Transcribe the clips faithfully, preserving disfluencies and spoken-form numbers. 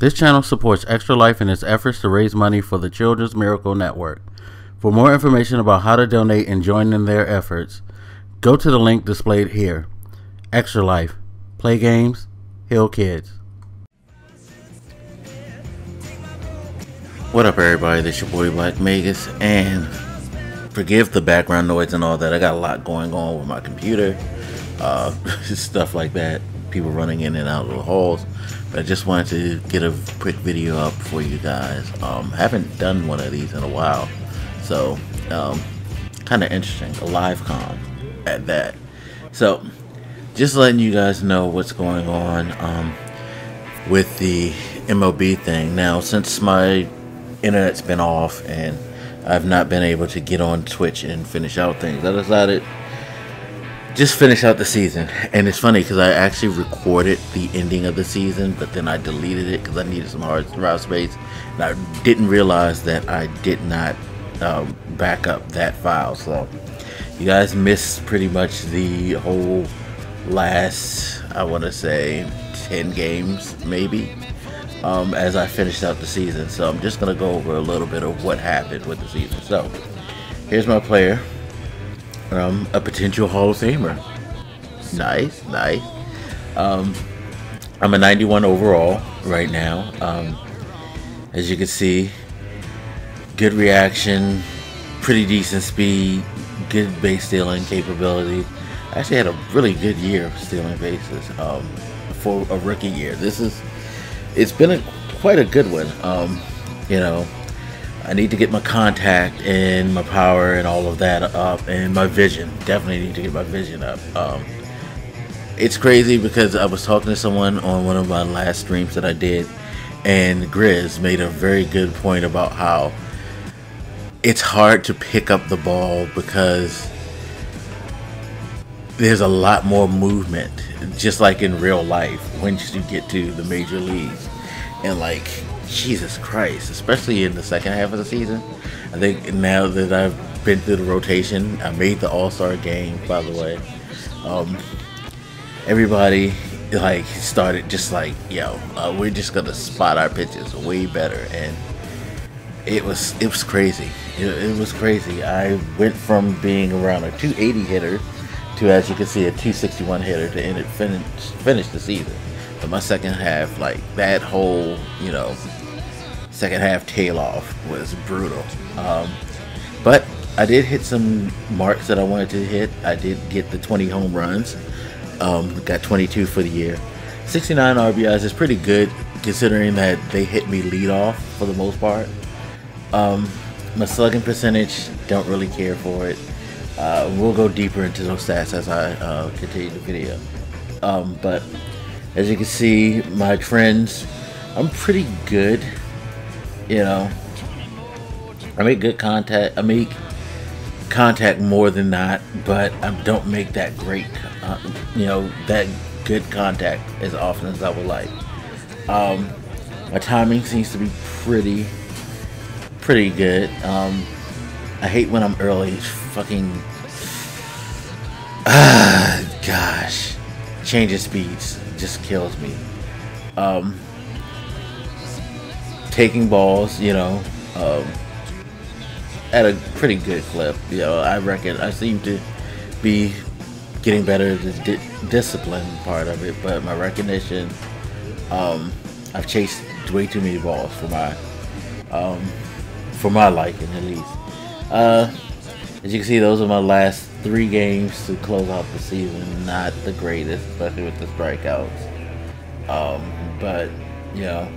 This channel supports Extra Life in its efforts to raise money for the Children's Miracle Network. For more information about how to donate and join in their efforts, go to the link displayed here. Extra Life. Play games. Heal kids. What up, everybody? This your boy Black Magus, and forgive the background noise and all that. I got a lot going on with my computer, uh, stuff like that. People running in and out of the halls. But I just wanted to get a quick video up for you guys. Um, haven't done one of these in a while, so um, kind of interesting. A live con at that. So just letting you guys know what's going on um, with the M L B thing. Now, since my internet's been off and I've not been able to get on Twitch and finish out things, I decided just finish out the season. And it's funny because I actually recorded the ending of the season, but then I deleted it because I needed some hard drive space, and I didn't realize that I did not um, back up that file. So you guys missed pretty much the whole last, I want to say, ten games maybe. Um, as I finished out the season. So I'm just going to go over a little bit of what happened with the season. So here's my player, um, a potential Hall of Famer. Nice, nice. Um, I'm a ninety-one overall right now. Um, as you can see, good reaction, pretty decent speed, good base stealing capability. I actually had a really good year of stealing bases um, for a rookie year. This is It's been a, quite a good one. Um, you know, I need to get my contact and my power and all of that up, and my vision. Definitely need to get my vision up. Um, it's crazy because I was talking to someone on one of my last streams that I did, and Grizz made a very good point about how it's hard to pick up the ball because there's a lot more movement, just like in real life, once you get to the major leagues. And like, Jesus Christ, especially in the second half of the season. I think now that I've been through the rotation, I made the All-Star game, by the way. Um, everybody like started just like, yo, uh, we're just gonna spot our pitches way better, and it was it was crazy. It, it was crazy. I went from being around a two eighty hitter to, as you can see, a two sixty-one hitter to end it, finish, finish the season. But my second half, like that whole, you know, second half tail off was brutal. Um, but I did hit some marks that I wanted to hit. I did get the twenty home runs, um, got twenty-two for the year. sixty-nine R B Is is pretty good considering that they hit me leadoff for the most part. Um, my slugging percentage, don't really care for it. Uh, we'll go deeper into those stats as I uh, continue the video. Um, but as you can see, my trends, I'm pretty good. You know, I make good contact. I make contact more than not, but I don't make that great, uh, you know, that good contact as often as I would like. Um, my timing seems to be pretty, pretty good. Um, I hate when I'm early. It's fucking ah, gosh, changing speeds just kills me. Um, taking balls, you know, um, at a pretty good clip. You know, I reckon I seem to be getting better at the di discipline part of it, but my recognition, um, I've chased way too many balls for my, um, for my liking at least. Uh, as you can see, those are my last three games to close out the season. Not the greatest, especially with the strikeouts. Um, but, you know,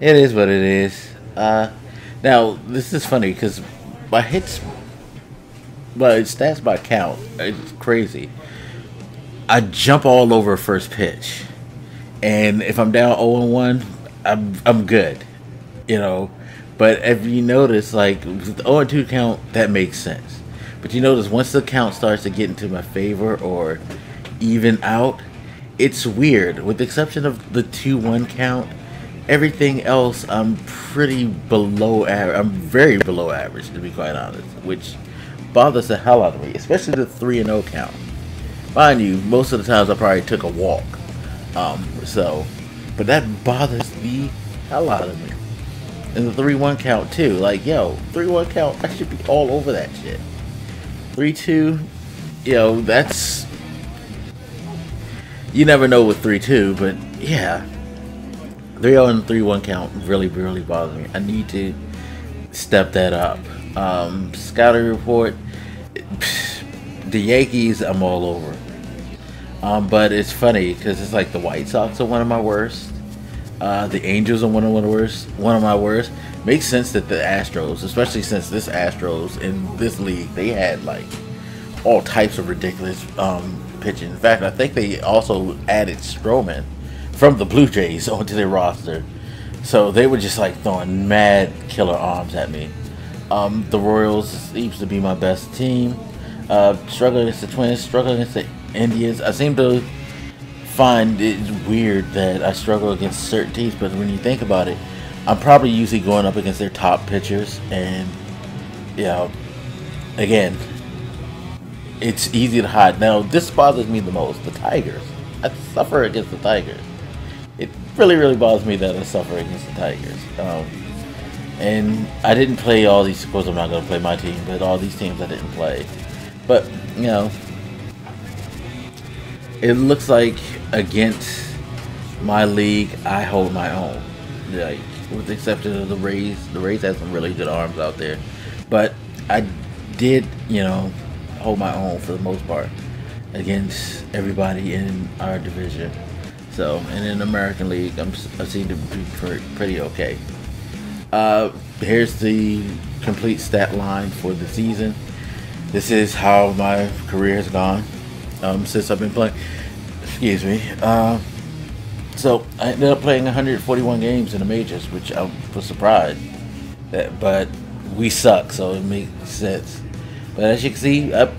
it is what it is. Uh, now, this is funny because my hits, my stats by count, it's crazy. I jump all over first pitch. And if I'm down oh and one, I'm, I'm good, you know. But if you notice, like, with the oh and two count, that makes sense. But you notice once the count starts to get into my favor or even out, it's weird. With the exception of the two one count, everything else I'm pretty below average. I'm very below average, to be quite honest, which bothers the hell out of me, especially the three and oh count. Mind you, most of the times I probably took a walk. Um, so But that bothers the hell out of me. And the three one count too. Like, yo, three one count, I should be all over that shit. three two, yo, that's... You never know with three two, but yeah. three oh and three one count really, really bothers me. I need to step that up. Um, Scouting report, pff, the Yankees, I'm all over. Um, but it's funny because it's like the White Sox are one of my worst. Uh, the Angels are one of, one of the worst. One of my worst. Makes sense that the Astros, especially since this Astros in this league, they had like all types of ridiculous um, pitching. In fact, I think they also added Stroman from the Blue Jays onto their roster. So they were just like throwing mad killer arms at me. Um, the Royals seems to be my best team. Uh, struggling against the Twins. Struggling against the Indians. I seem to find it weird that I struggle against certain teams, but when you think about it, I'm probably usually going up against their top pitchers, and you know, again, it's easy to hide. Now, this bothers me the most, the Tigers. I suffer against the Tigers. It really, really bothers me that I suffer against the Tigers. Um, and I didn't play all these, of course I'm not going to play my team, but all these teams I didn't play. But, you know, it looks like against my league, I hold my own. Like, with the exception of the Rays, the Rays has some really good arms out there. But I did, you know, hold my own for the most part against everybody in our division. So, and in the American League, I'm, I seem to be pretty okay. Uh, here's the complete stat line for the season. This is how my career has gone. Um, since I've been playing, excuse me. Uh, so I ended up playing one hundred forty-one games in the majors, which I was surprised that, but we suck, so it makes sense. But as you can see, I'm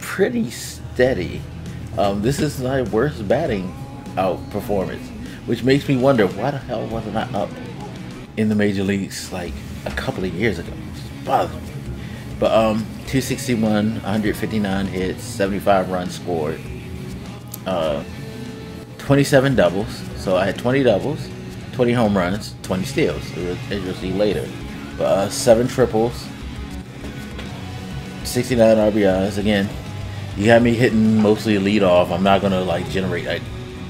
pretty steady. Um, this is my worst batting out performance, which makes me wonder why the hell wasn't I up in the major leagues like a couple of years ago. It's bothering me. But um, two sixty-one, one fifty-nine hits, seventy-five runs scored, uh, twenty-seven doubles. So I had twenty doubles, twenty home runs, twenty steals, as you'll see later. But uh, seven triples, sixty-nine R B Is. Again, you got me hitting mostly leadoff. I'm not gonna like generate, like,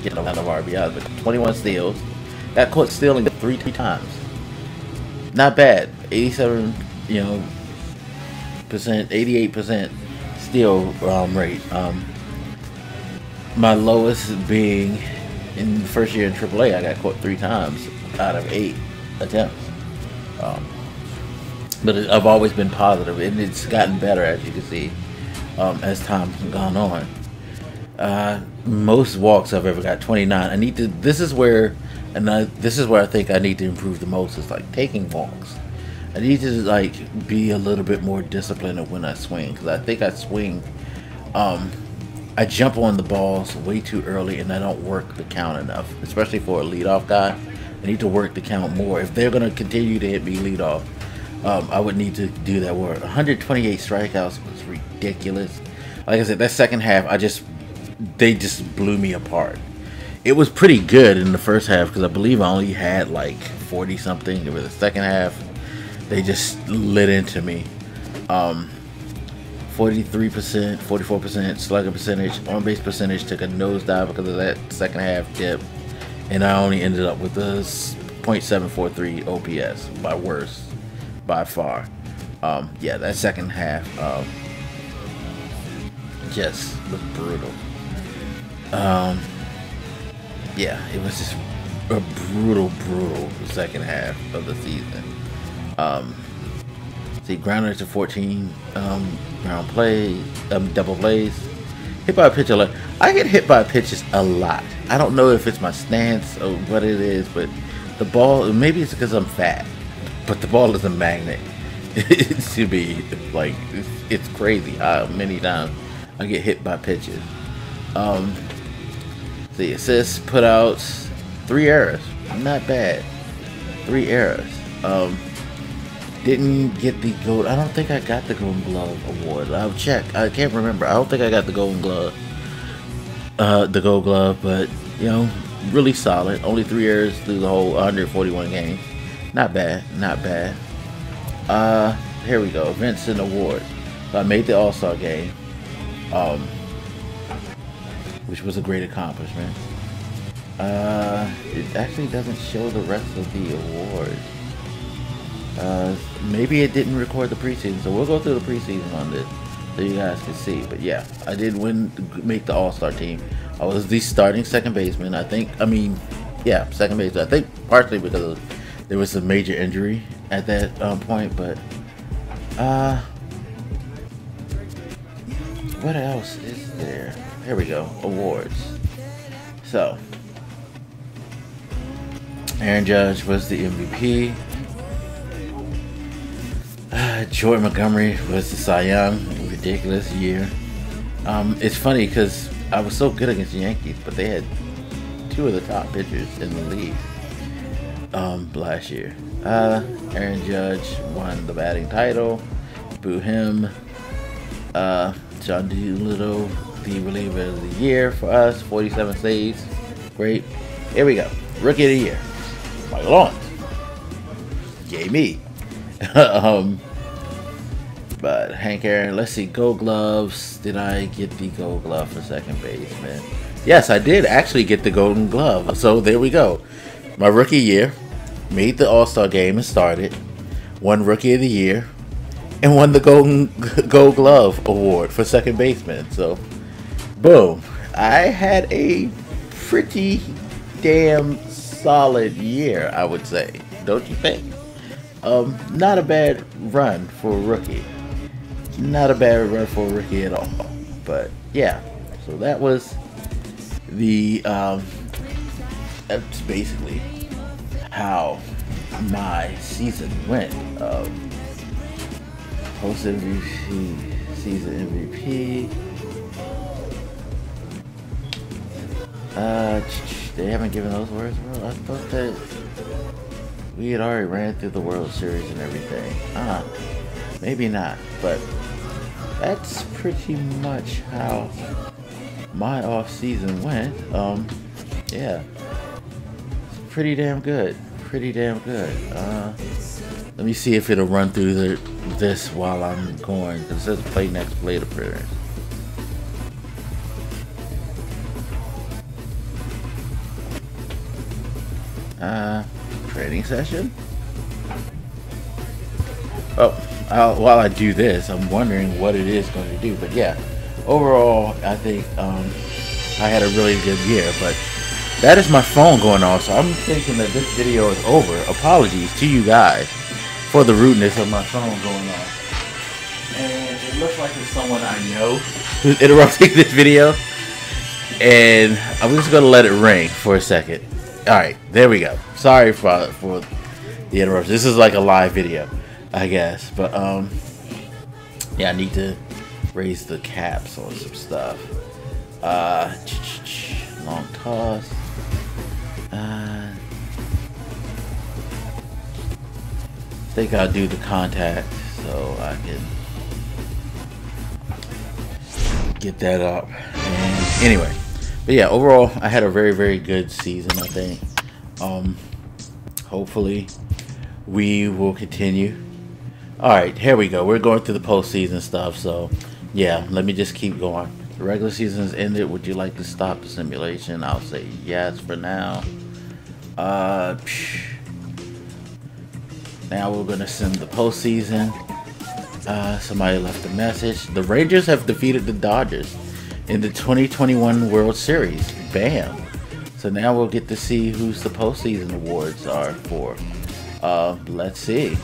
get a lot of R B Is. But twenty-one steals. Got caught stealing three three times. Not bad. eighty-seven, you know. Percent, eighty-eight percent steal um, rate. Um, my lowest being in the first year in triple A, I got caught three times out of eight attempts. Um, but it, I've always been positive, and it's gotten better, as you can see, um, as time's gone on. Uh, most walks I've ever got, twenty-nine. I need to. This is where, and I, this is where I think I need to improve the most. Is like taking walks. I need to like be a little bit more disciplined when I swing, because I think I swing, um, I jump on the balls way too early and I don't work the count enough, especially for a leadoff guy. I need to work the count more. If they're going to continue to hit me leadoff, um, I would need to do that work. one hundred twenty-eight strikeouts was ridiculous. Like I said, that second half, I just, they just blew me apart. It was pretty good in the first half because I believe I only had like forty something over the second half. They just lit into me. Um, forty-three percent, forty-four percent, slugging percentage, on-base percentage took a nosedive because of that second half dip. And I only ended up with a point seven four three O P S, my worst, by far. Um, yeah, that second half um, just was brutal. Um, yeah, it was just a brutal, brutal second half of the season. Um, see, grounders to fourteen um, ground plays, um, double plays, hit by a pitch a lot. I get hit by pitches a lot. I don't know if it's my stance or what it is, but the ball, maybe it's because I'm fat, but the ball is a magnet. It should be like, it's, it's crazy how many times I get hit by pitches. Um, see, assists, put out, three errors. Not bad. Three errors. Um, Didn't get the gold. I don't think I got the Golden Glove award. I'll check. I can't remember. I don't think I got the Golden Glove, uh, the Gold Glove. But you know, really solid. Only three errors through the whole one hundred forty-one games. Not bad, not bad. Uh, here we go. Events and awards. So I made the All-Star game, um, which was a great accomplishment. Uh, it actually doesn't show the rest of the awards. Uh, maybe it didn't record the preseason, so we'll go through the preseason on this so you guys can see. But yeah, I did win, make the All-Star team. I was the starting second baseman. I think, I mean, yeah, second baseman. I think partially because there was a major injury at that um, point, but uh, what else is there? Here we go, awards. So, Aaron Judge was the M V P. Uh, Jordan Montgomery was the Cy Young. Ridiculous year. Um, it's funny because I was so good against the Yankees, but they had two of the top pitchers in the league um, last year. Uh, Aaron Judge won the batting title. Boo him. Uh, John D. Little, the reliever of the year for us. forty-seven saves. Great. Here we go. Rookie of the year. Michael Lawrence. Yay me. um, but Hank Aaron, let's see, Gold Gloves. Did I get the Gold Glove for second baseman? Yes, I did actually get the Golden Glove. So there we go. My rookie year, made the All-Star game and started, won Rookie of the Year, and won the Golden Gold Glove award for second baseman. So, boom! I had a pretty damn solid year, I would say. Don't you think? Um, not a bad run for a rookie. Not a bad run for a rookie at all. But yeah, so that was the, um, that's basically how my season went. Um, post M V P, season M V P. Uh, they haven't given those words. Well, I thought that we had already ran through the World Series and everything. Ah, uh, maybe not, but that's pretty much how my off season went. Um, yeah, it's pretty damn good. Pretty damn good. Uh, let me see if it'll run through the, this while I'm going. Cause it says play next, play the appearance. Uh. Training session. Oh, I'll, while I do this, I'm wondering what it is going to do. But yeah, overall, I think um, I had a really good year. But that is my phone going off, so I'm thinking that this video is over. Apologies to you guys for the rudeness of my phone going off. And it looks like it's someone I know who's interrupting this video. And I'm just going to let it ring for a second. Alright, there we go. Sorry for, for the interruption. This is like a live video, I guess. But, um, yeah, I need to raise the caps on some stuff. Uh, long toss. Uh, I think I'll do the contact so I can get that up. And anyway. But yeah, overall, I had a very, very good season, I think. Um, hopefully, we will continue. All right, here we go. We're going through the postseason stuff, so yeah, let me just keep going. The regular season's ended. Would you like to stop the simulation? I'll say yes for now. Uh, now we're going to sim the postseason. Uh, somebody left a message. The Rangers have defeated the Dodgers in the twenty twenty-one World Series. Bam. So now we'll get to see who's the postseason awards are for. Uh, let's see.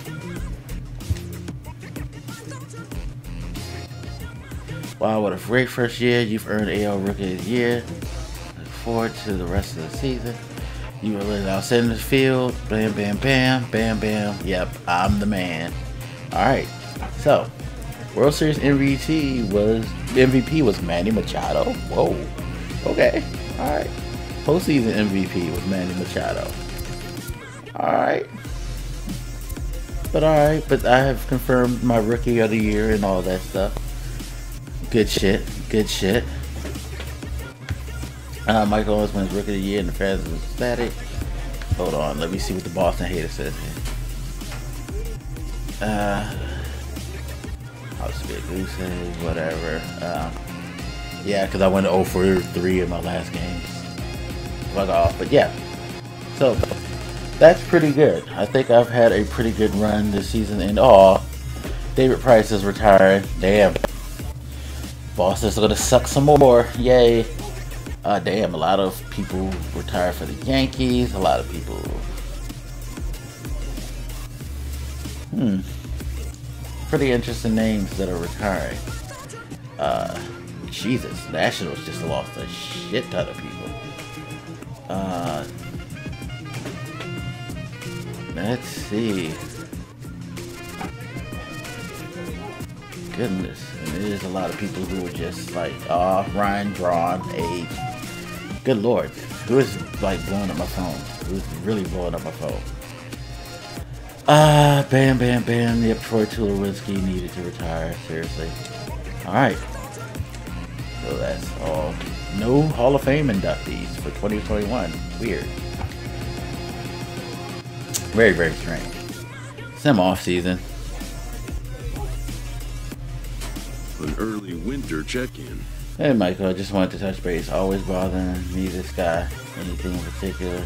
Wow, what a great first year. You've earned A L Rookie of the Year. Look forward to the rest of the season. You were living out in the field. Bam, bam, bam, bam, bam. Yep, I'm the man. All right, so World Series M V P was M V P was Manny Machado. Whoa. Okay. All right. Postseason M V P was Manny Machado. All right. But all right. But I have confirmed my Rookie of the Year and all that stuff. Good shit. Good shit. Uh, Michael Lawrence wins Rookie of the Year and the fans are ecstatic. Hold on, let me see what the Boston hater says here. Uh, obviously, gooses, whatever. Um, yeah, because I went oh for three in my last games. Fuck off, but yeah. So, that's pretty good. I think I've had a pretty good run this season. And aw, David Price is retiring. Damn. Boston's gonna suck some more. Yay. Uh, damn, a lot of people retire for the Yankees. A lot of people. Hmm. Pretty interesting names that are retiring. Uh, Jesus, Nationals just lost a shit ton of people. Uh, let's see. Goodness, and there's a lot of people who are just like, ah, uh, Ryan Braun, age. Good lord, who is like blowing up my phone? Who's really blowing up my phone? Ah, uh, bam, bam, bam. Yep, Troy Tulowitzki needed to retire. Seriously. All right. So that's all. No Hall of Fame inductees for twenty twenty-one. Weird. Very, very strange. Some off season. An early winter check-in. Hey Michael, I just wanted to touch base. Always bothering me, this guy. Anything in particular?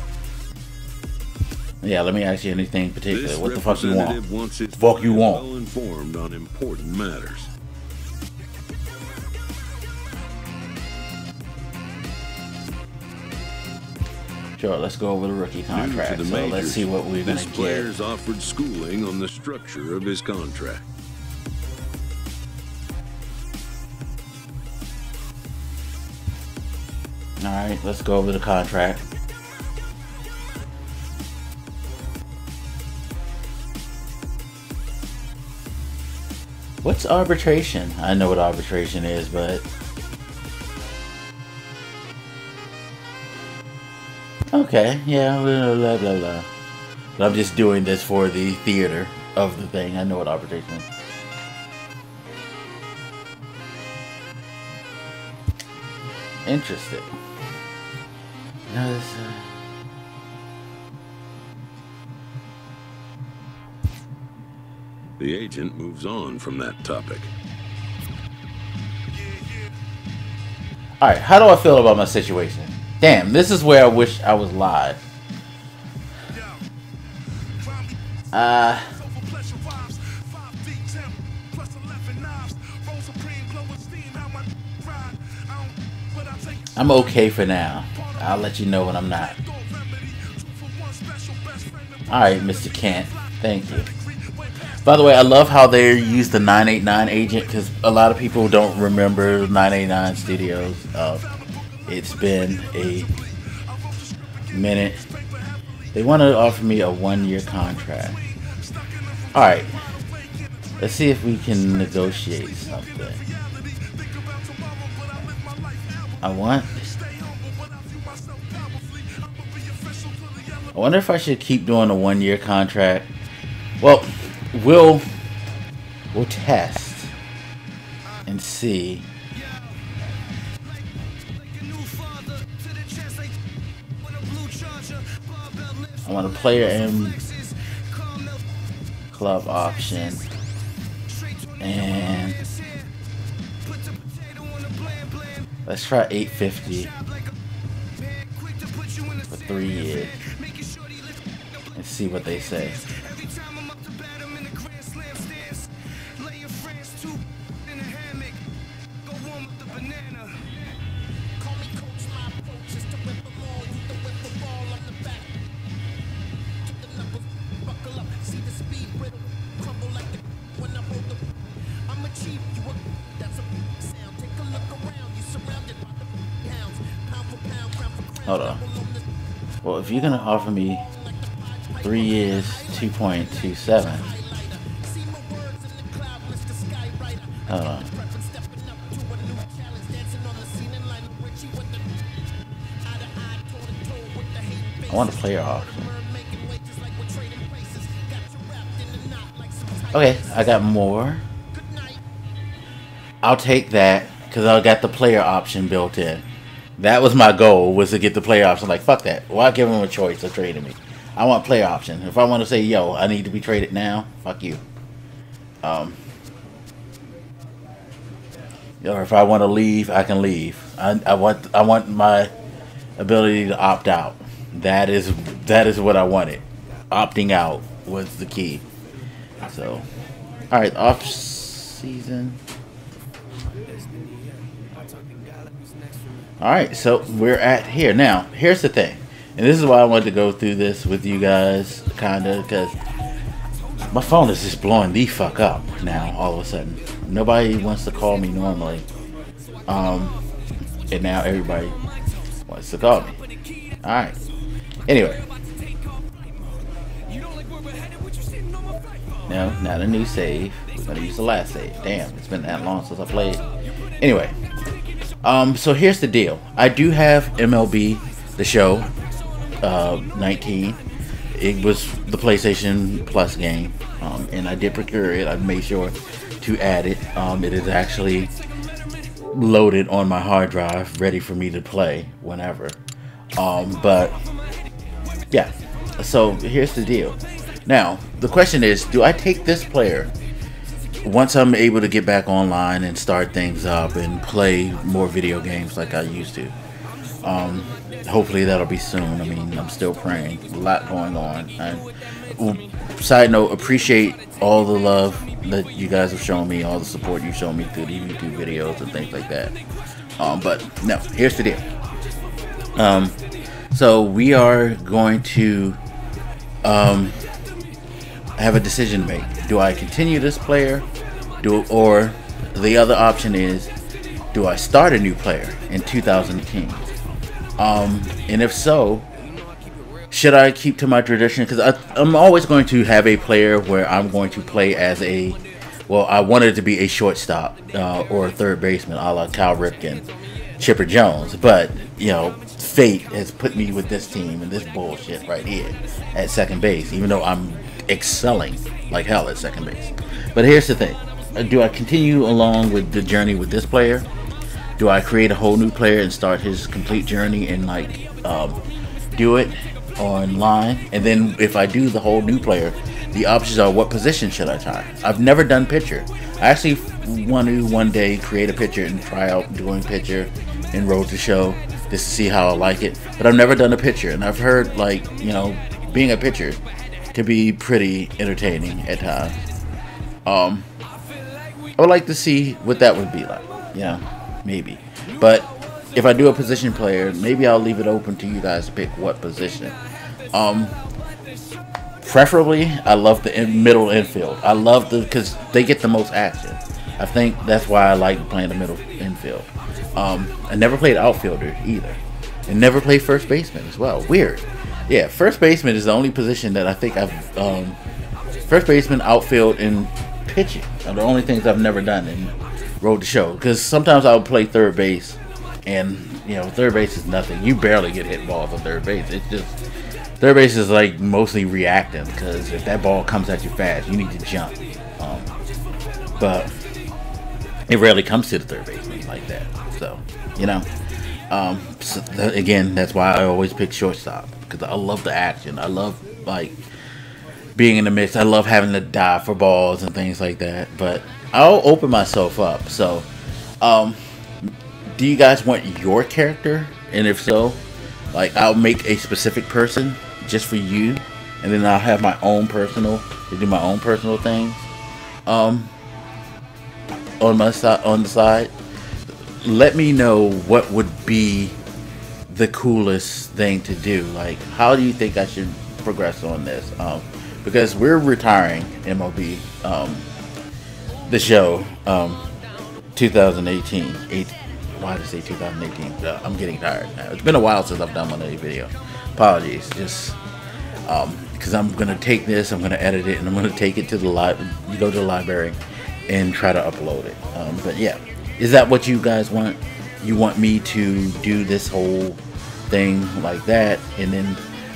Yeah, let me ask you anything in particular. This what the fuck you want? Wants the fuck you want? Well informed on important matters. Sure, let's go over the rookie contract. The so majors, let's see what we're going to get. This player's offered schooling on the structure of his contract. All right, let's go over the contract. What's arbitration? I know what arbitration is, but... Okay, yeah, blah, blah, blah, blah. But I'm just doing this for the theater of the thing. I know what arbitration is. Interesting. No, this, uh... The agent moves on from that topic. All right, how do I feel about my situation? Damn, this is where I wish I was live. Uh... I'm okay for now. I'll let you know when I'm not. Alright, Mister Kent. Thank you. By the way, I love how they use the nine eight nine agent because a lot of people don't remember nine eighty-nine Studios. Uh, it's been a minute. They want to offer me a one-year contract. Alright. Let's see if we can negotiate something. I want... I wonder if I should keep doing a one-year contract. Well, we'll we'll test and see. I want a player and club option and let's try eight fifty for three years and see what they say. Hold on. Well, if you're going to offer me three years, two point two seven. Hold on. I want a player option. Okay, I got more. I'll take that because I got the player option built in. That was my goal, was to get the player option. Like, fuck that. Why give him a choice of trading me? I want player option. If I want to say, yo, I need to be traded now, fuck you. Um, or if I want to leave, I can leave. I, I want I want my ability to opt out. That is that is what I wanted. Opting out was the key. So, all right, off season. All right, so we're at here now. Here's the thing, and this is why I wanted to go through this with you guys, kinda, because my phone is just blowing the fuck up now. All of a sudden, nobody wants to call me normally, um, and now everybody wants to call me. All right. Anyway, no, not a new save. We're gonna use the last save. Damn, it's been that long since I played. Anyway. Um, so here's the deal. I do have M L B The Show uh, nineteen. It was the PlayStation Plus game, um, and I did procure it. I made sure to add it. Um, it is actually loaded on my hard drive, ready for me to play whenever. Um, but yeah, so here's the deal. Now, the question is, do I take this player once I'm able to get back online and start things up and play more video games like I used to? Um, hopefully that'll be soon. I mean, I'm still praying. A lot going on. And side note, appreciate all the love that you guys have shown me, all the support you've shown me through the YouTube videos and things like that. Um, but no, here's the deal. Um, so we are going to um, have a decision to make. Do I continue this player, do or the other option is, do I start a new player in two thousand ten? Um, and if so, should I keep to my tradition? Because I'm always going to have a player where I'm going to play as a, well, I wanted to be a shortstop uh, or a third baseman, a la Cal Ripken, Chipper Jones. But, you know, fate has put me with this team and this bullshit right here at second base, even though I'm excelling like hell at second base. But here's the thing. Do I continue along with the journey with this player? Do I create a whole new player and start his complete journey and like um, do it online? And then if I do the whole new player, the options are what position should I try? I've never done pitcher. I actually want to one day create a pitcher and try out doing pitcher and road to show just to see how I like it. But I've never done a pitcher, and I've heard like, you know, being a pitcher could be pretty entertaining at times. Um, I would like to see what that would be like. Yeah, maybe. But if I do a position player, maybe I'll leave it open to you guys to pick what position. Um, preferably, I love the in middle infield. I love the because they get the most action. I think that's why I like playing the middle infield. Um, I never played outfielder either, and never played first baseman as well. Weird. Yeah, first baseman is the only position that I think I've, um, first baseman, outfield, and pitching are the only things I've never done in Road to Show. Because sometimes I would play third base, and, you know, third base is nothing. You barely get hit balls on third base. It's just, third base is, like, mostly reactive, because if that ball comes at you fast, you need to jump. Um, but it rarely comes to the third baseman like that. So, you know, um, so th again, that's why I always pick shortstop. Because I love the action. I love like being in the mix. I love having to dive for balls and things like that. But I'll open myself up. So um, do you guys want your character? And if so, like I'll make a specific person just for you, and then I'll have my own personal to do my own personal things um, on my side, on the side. Let me know what would be the coolest thing to do. Like, how do you think I should progress on this? Um, because we're retiring M L B um, The Show um, twenty eighteen. Eight, why did I say twenty eighteen? Uh, I'm getting tired now. It's been a while since I've done one of these videos. Apologies. Just because um, I'm gonna take this, I'm gonna edit it, and I'm gonna take it to the li go to the library and try to upload it. Um, but yeah, is that what you guys want? You want me to do this whole thing like that, and then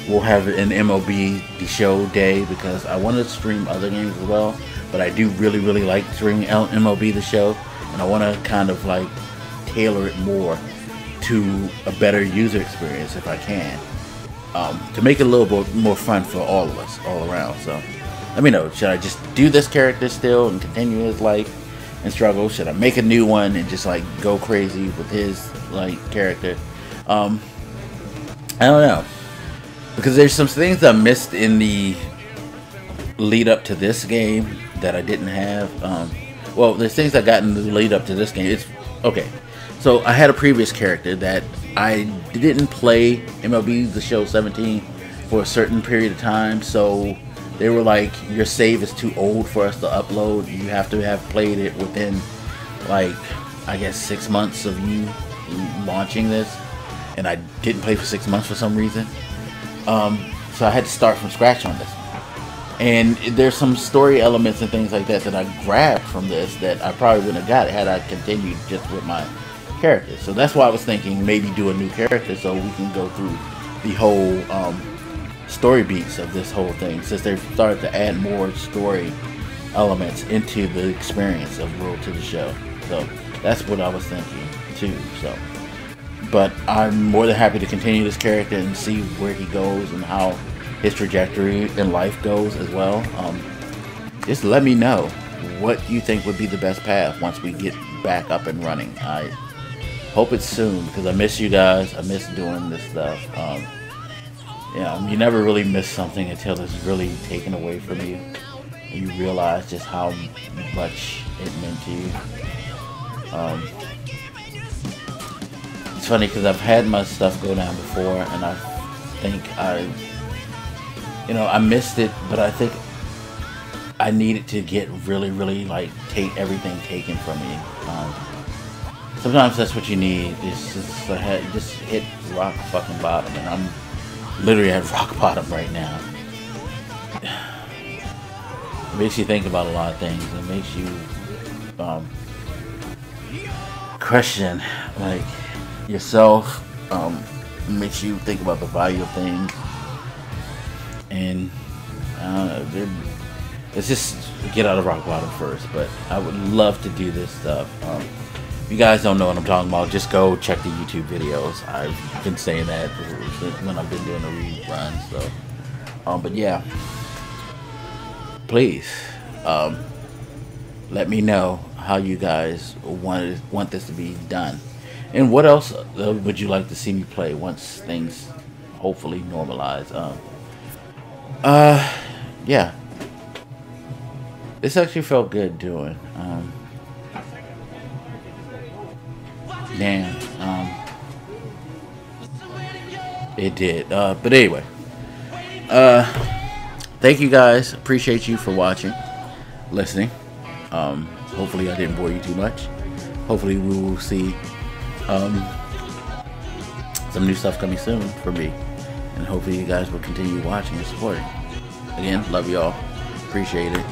we'll have an M L B The Show day, because I want to stream other games as well, but I do really really like streaming out M L B The Show, and I want to kind of like tailor it more to a better user experience if I can, um, to make it a little bit more fun for all of us, all around. So let me know, should I just do this character still and continue his life and struggle? Should I make a new one and just like go crazy with his like character? Um, I don't know, because there's some things I missed in the lead up to this game that I didn't have. Um, well, there's things I got in the lead up to this game. It's okay. So I had a previous character that I didn't play M L B The Show seventeen for a certain period of time. So they were like, your save is too old for us to upload. You have to have played it within like, I guess six months of you launching this. And I didn't play for six months for some reason. Um, so I had to start from scratch on this. And there's some story elements and things like that that I grabbed from this that I probably wouldn't have got had I continued just with my character. So that's why I was thinking maybe do a new character so we can go through the whole um, story beats of this whole thing, since they've started to add more story elements into the experience of Road to the Show. So that's what I was thinking too. So, but I'm more than happy to continue this character and see where he goes and how his trajectory in life goes as well. Um, just let me know what you think would be the best path once we get back up and running. I hope it's soon, because I miss you guys. I miss doing this stuff. Um, you know, you never really miss something until it's really taken away from you. You realize just how much it meant to you. Um, it's funny because I've had my stuff go down before, and I think I... You know, I missed it, but I think I needed to get really, really, like, take everything taken from me. Um, sometimes that's what you need. It's just, I had, just hit rock fucking bottom, and I'm literally at rock bottom right now. It makes you think about a lot of things. It makes you um, question, like, yourself. Um, it makes you think about the value of things. And uh, let's just get out of rock bottom first. But I would love to do this stuff. Um, if you guys don't know what I'm talking about, just go check the YouTube videos. I've been saying that when I've been doing the rerun. So, um, but yeah, please um, let me know how you guys want want this to be done, and what else would you like to see me play once things hopefully normalize. Um, Uh, yeah. This actually felt good doing. Um, damn. Um, it did. Uh, but anyway. Uh, thank you guys. Appreciate you for watching, listening. Um, hopefully I didn't bore you too much. Hopefully we will see, um, some new stuff coming soon for me. And hopefully you guys will continue watching and supporting. Again, love y'all. Appreciate it.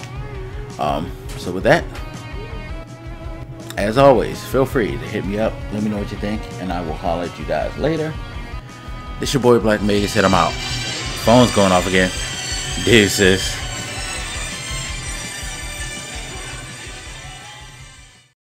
Um, so with that, as always, feel free to hit me up. Let me know what you think. And I will holler at you guys later. It's your boy Black Magus. And I'm out. Phone's going off again. Deuces.